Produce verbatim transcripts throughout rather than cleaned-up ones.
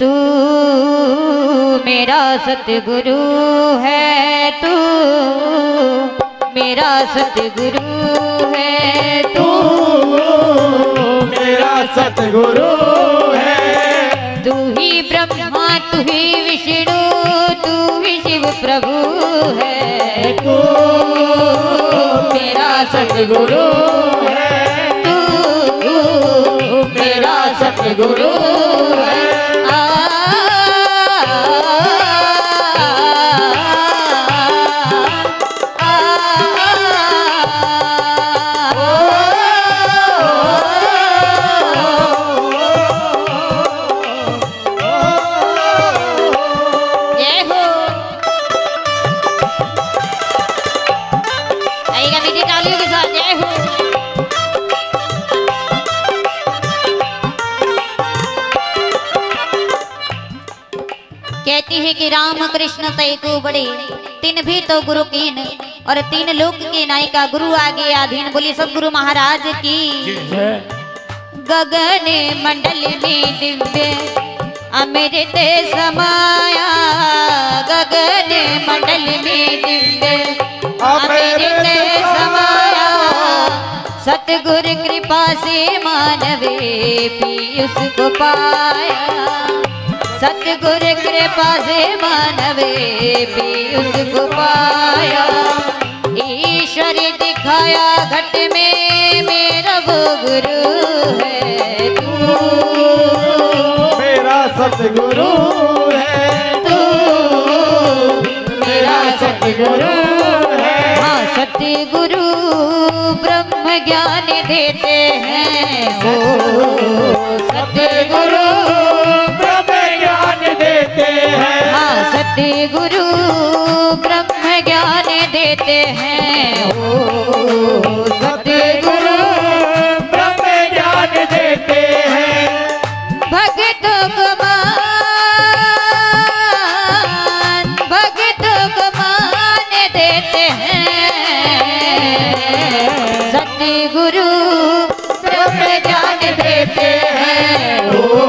तू मेरा सतगुरु है, तू मेरा सतगुरु है, तू मेरा सतगुरु है। तू ही ब्रह्मा, तू ही विष्णु, तू ही शिव प्रभु है, तू मेरा सतगुरु है, तू मेरा सतगुरु है। कहती है कि राम कृष्ण तय को बड़े, तीन भी तो गुरु कीन, और तीन लोक के नायिका गुरु आगे आधीन। बोली सदगुरु महाराज की। गगन मंडल में दिव्य अमृत समाया, गगन मंडल में दिव्य अमृत समाया, सतगुरु कृपा से मानवे पीयूष को पाया, सतगुर कृपा से मानवे पीयूष को पाया। ईश्वर दिखाया घट में मेरा वो गुरु है, तू मेरा सतगुरु है, तू मेरा सतगुरु है। हाँ सतगुरु ब्रह्म ज्ञान देते हैं, वो सतगुरु सतगुरु ब्रह्म ज्ञान देते हैं, ओ सतगुरु ब्रह्म ज्ञान देते हैं। भक्तों को मान, भक्तों को मान देते हैं, सतगुरु ब्रह्म ज्ञान देते हैं, ओ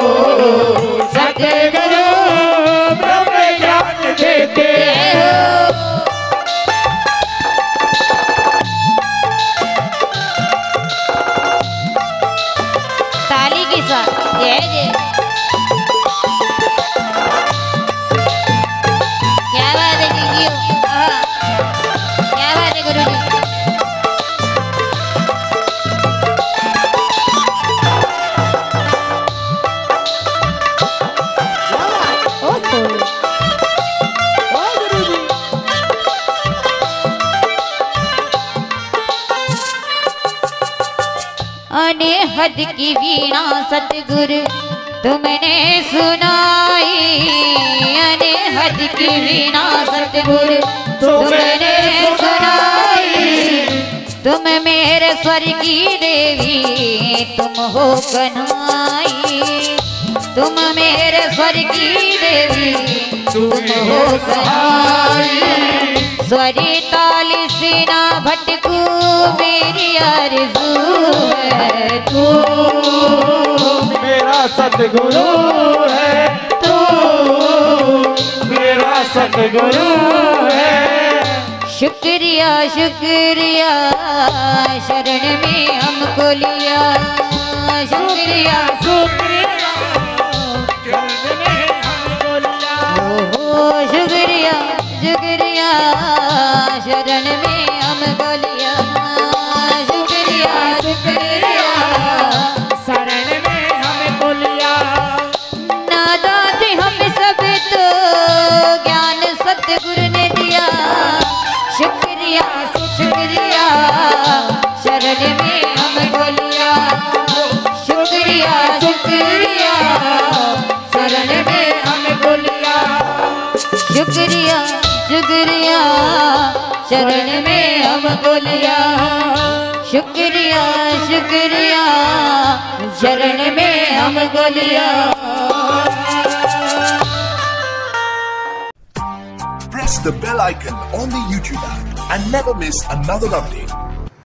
अनहद की वीणा सतगुरु तुमने सुनाई, अनहद की वीणा सतगुरु तुमने सुनाई, तुम मेरे स्वर की देवी तुम हो कन्हई, तुम मेरे स्वर की देवी तुम हो कन्हई। स्वरी ताली सीना भटकू मेरी आरज़ू है, तू मेरा सतगुरु है, तू मेरा सतगुरु है। शुक्रिया शुक्रिया शरण में हमको लिया, शुक्रिया शुक्रिया शरण में हमको लिया, ओ शुक्रिया शुक्रिया शरण में हम बोलिया, शुक्रिया शुक्रिया शरण में हम बोलिया। नादा थे हम सब तो ज्ञान सतगुरु ने दिया, शुक्रिया शुक्रिया शरण में हम बोलिया, शुक्रिया शुक्रिया शरण में हम बोलिया, शुक्रिया शुक्रिया शरण में हम बोलिया, शुक्रिया शुक्रिया शरण में हम बोलिया। Press the bell icon on the YouTube app and never miss another update.